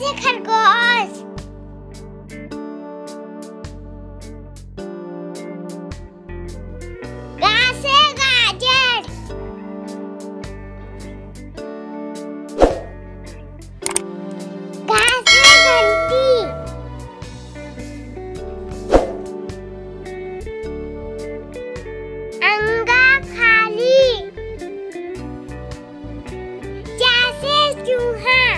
ये खरगोश। घास है गाजर। घास है घंटी। अंगा खाली। जैसे चूहा।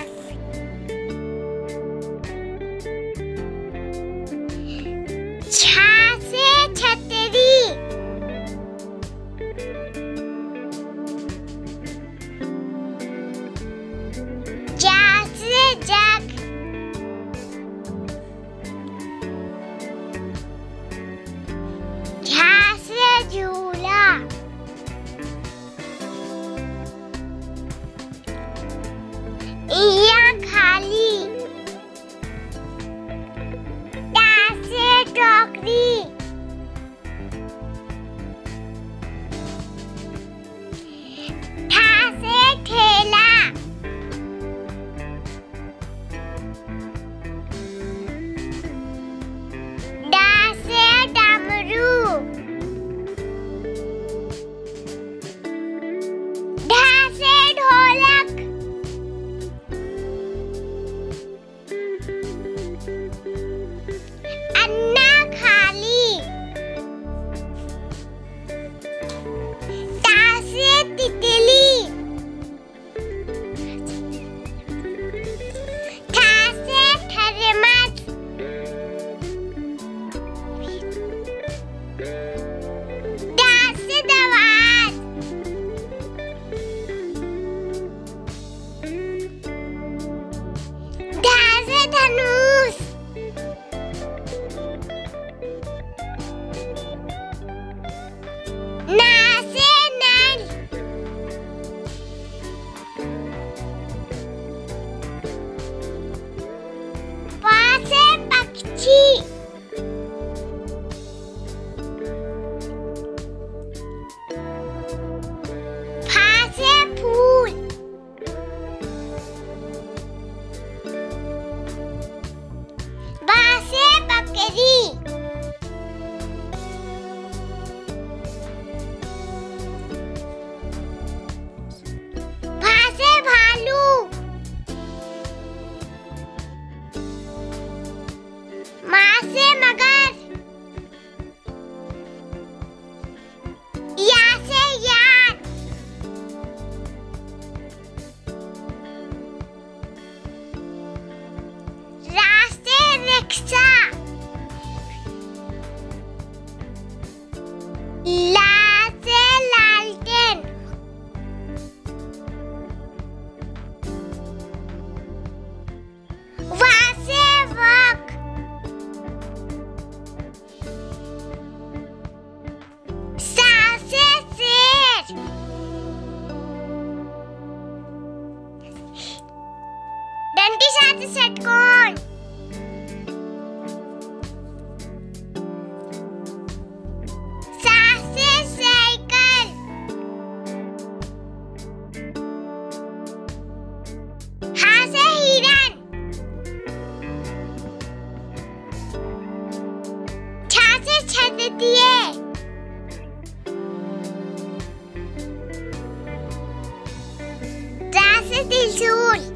छा से छतरी। जा से जग। झा से झूला। इया खाली। ला से लालटेन। वा से वक। सा से शेर। डंडी साथ षटकोण। That's it,